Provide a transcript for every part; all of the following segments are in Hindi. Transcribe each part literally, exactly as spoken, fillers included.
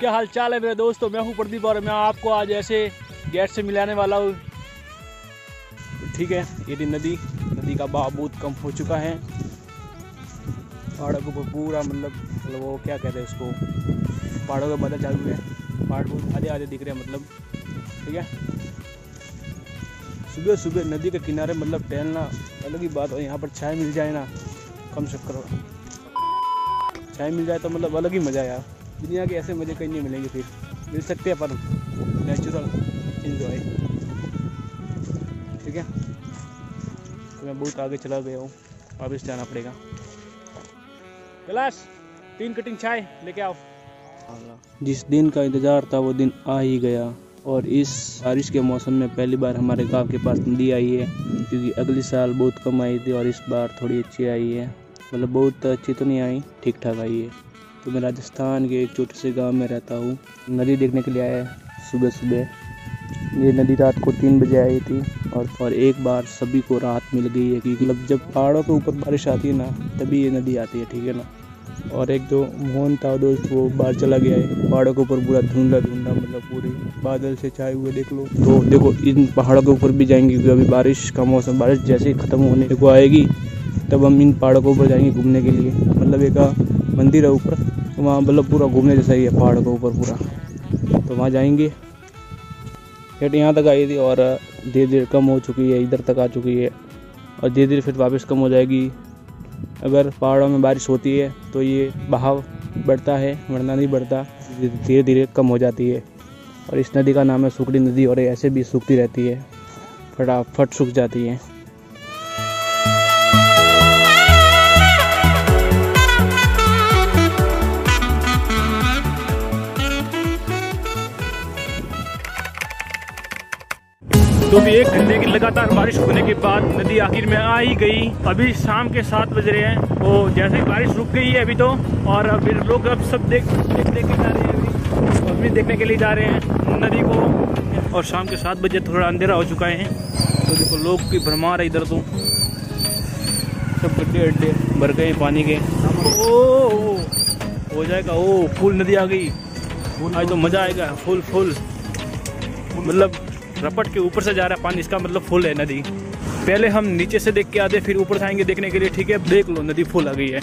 क्या हाल चाल है मेरे दोस्तों, मैं हूँ प्रदीप और मैं आपको आज ऐसे गेट से मिलाने वाला हूँ। ठीक है, ये नदी नदी का बहाव बहुत कम हो चुका है। पहाड़ों के ऊपर पूरा मतलब मतलब वो क्या कहते हैं उसको, पहाड़ों के बादल चालू है, पहाड़ बहुत आधे आधे दिख रहे हैं मतलब। ठीक है, सुबह सुबह नदी के किनारे मतलब टहलना अलग ही बात, और यहाँ पर चाय मिल जाए ना, कम से कम चाय मिल जाए तो मतलब अलग ही मज़ा है यार। दुनिया के ऐसे मज़े कहीं नहीं मिलेंगे, फिर मिल सकते हैं पर नेचुरल इन्जॉय। ठीक है, तो मैं बहुत आगे चला गया हूँ, वापस जाना पड़ेगा। गिलास तीन कटिंग चाय लेके आओ। जिस दिन का इंतज़ार था वो दिन आ ही गया, और इस बारिश के मौसम में पहली बार हमारे गांव के पास नदी आई है, क्योंकि अगले साल बहुत कम आई थी और इस बार थोड़ी अच्छी आई है, मतलब बहुत अच्छी तो नहीं आई, ठीक ठाक आई है। तो मैं राजस्थान के एक छोटे से गांव में रहता हूँ, नदी देखने के लिए आया सुबह सुबह। ये नदी रात को तीन बजे आई थी और और एक बार सभी को राहत मिल गई है, क्योंकि मतलब जब पहाड़ों के ऊपर बारिश आती है ना तभी ये नदी आती है। ठीक है ना, और एक जो मोहन था दोस्त वो बाहर चला गया है। पहाड़ों के ऊपर पूरा धुंधला धुंधला मतलब पूरे बादल से छाए हुए देख लो। तो देखो इन पहाड़ों के ऊपर भी जाएंगे, क्योंकि अभी बारिश का मौसम, बारिश जैसे ख़त्म होने को आएगी तब हम इन पहाड़ों के ऊपर जाएंगे घूमने के लिए। मतलब एक मंदिर है ऊपर, तो वहाँ मतलब पूरा घूमने जैसा ही है पहाड़ों के ऊपर पूरा, तो वहाँ जाएंगे। हेट यहाँ तक आई थी और धीरे धीरे कम हो चुकी है, इधर तक आ चुकी है और धीरे धीरे फिर वापस कम हो जाएगी। अगर पहाड़ों में बारिश होती है तो ये बहाव बढ़ता है, वरना नहीं बढ़ता, धीरे धीरे कम हो जाती है। और इस नदी का नाम है सुकड़ी नदी, और ऐसे भी सूखती रहती है, फटाफट सूख जाती है। तो भी एक घंटे की लगातार बारिश होने के बाद नदी आखिर में आ ही गई। अभी शाम के सात बज रहे हैं, वो जैसे बारिश रुक गई है अभी तो, और अभी लोग अब सब देख देख देखने जा रहे हैं, अभी अभी देखने के लिए जा रहे हैं नदी को। और शाम के सात बजे थोड़ा अंधेरा हो चुका है, तो देखो लोग की भरमार है इधर, तो सब गड्ढे अड्डे भर गए पानी के। ओ हो जाएगा, ओ फुल नदी आ गई, आज तो मज़ा आएगा, फुल फुल मतलब रपट के ऊपर से जा रहा है पानी, इसका मतलब फुल है नदी। पहले हम नीचे से देख के आते फिर ऊपर से आएंगे देखने के लिए। ठीक है, देख लो नदी फुल आ गई है।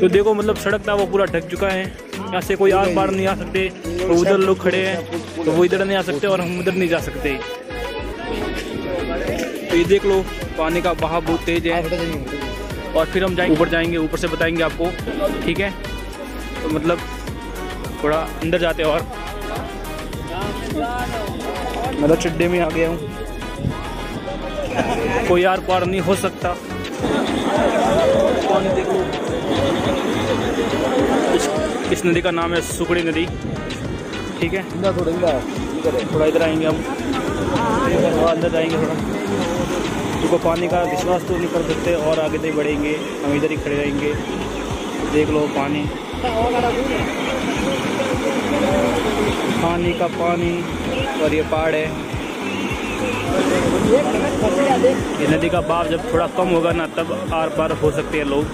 तो देखो मतलब सड़क था वो पूरा ढक चुका है, यहाँ से कोई आर पार नहीं आ सकते, तो उधर लोग खड़े हैं तो वो इधर नहीं आ सकते और हम उधर नहीं जा सकते। तो ये देख लो पानी का बहाव बहुत तेज है, और फिर हम जाएंगे ऊपर, जाएंगे ऊपर से बताएंगे आपको। ठीक है, तो मतलब थोड़ा अंदर जाते और मतलब चड्डे में आ गया हूँ, कोई आर पार नहीं हो सकता। पानी देखो, इस, इस नदी का नाम है सुकड़ी नदी। ठीक है, थोड़ा इधर आएंगे हम, थोड़ा अंदर जाएंगे थोड़ा, क्योंकि पानी का विश्वास तो नहीं कर सकते और आगे नहीं बढ़ेंगे, हम इधर ही खड़े रहेंगे। देख लो पानी, पानी का पानी, और ये पहाड़ है। ये नदी का बहाव जब थोड़ा कम होगा ना तब आर पार हो सकते हैं लोग।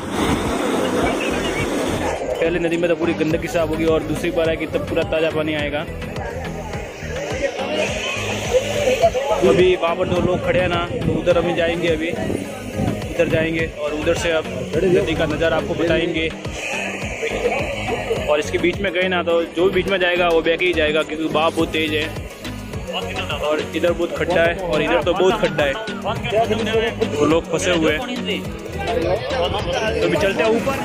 पहले नदी में तो पूरी गंदगी साफ होगी, और दूसरी बार आएगी तब पूरा ताज़ा पानी आएगा। अभी वहाँ पर दो लोग खड़े हैं ना, तो उधर हम जाएंगे, अभी इधर जाएंगे और उधर से अब नदी का नज़ारा आपको बताएंगे। और इसके बीच में गए ना तो जो बीच में जाएगा वो बह के ही जाएगा, क्योंकि बहाव बहुत तेज है, और इधर बहुत खड्डा है और इधर तो बहुत खड्डा है, वो तो लोग फंसे हुए हैं। तो भी चलते हैं ऊपर।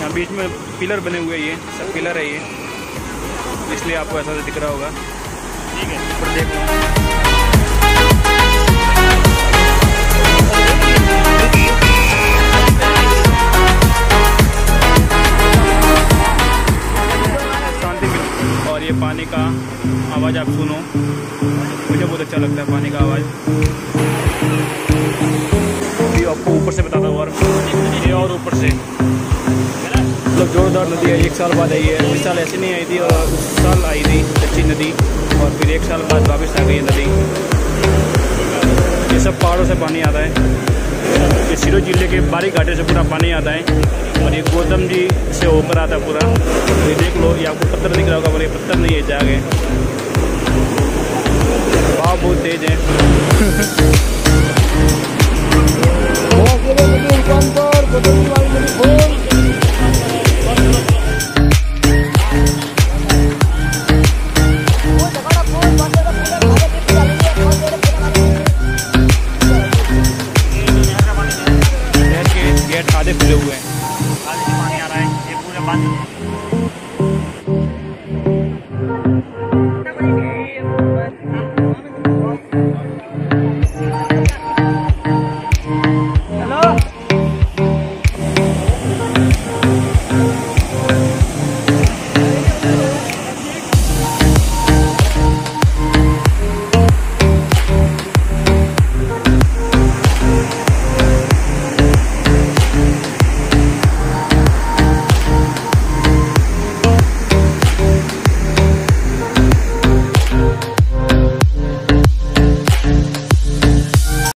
यहाँ बीच में पिलर बने हुए, ये सब पिलर है ये, इसलिए आपको ऐसा दिख रहा होगा। ठीक है, ऊपर देख लो। शांति मिली, और ये पानी का आवाज़ आवाज़ आप सुनो, मुझे बहुत अच्छा लगता है पानी का आवाज़। ये आपको ऊपर से बताता हूँ, और ये और ऊपर से मतलब जोरदार नदी है। एक साल बाद आई है, इस साल ऐसी नहीं आई थी, और उस साल आई थी अच्छी नदी, और फिर एक साल बाद वापस आ गई नदी। ये सब पहाड़ों से पानी आता है, ये सिरोज जिले के बारी घाटे से पूरा पानी आता है, और ये गौतम जी से होकर आता पूरा। ये देख लो, ये आपको पत्थर दिख रहा होगा, पर ये पत्थर नहीं है, जागे भाव बहुत तेज है। गेट आधे खुले हुए हैं, पानी आ रहा है, ये पूरा पानी। ये ऊपर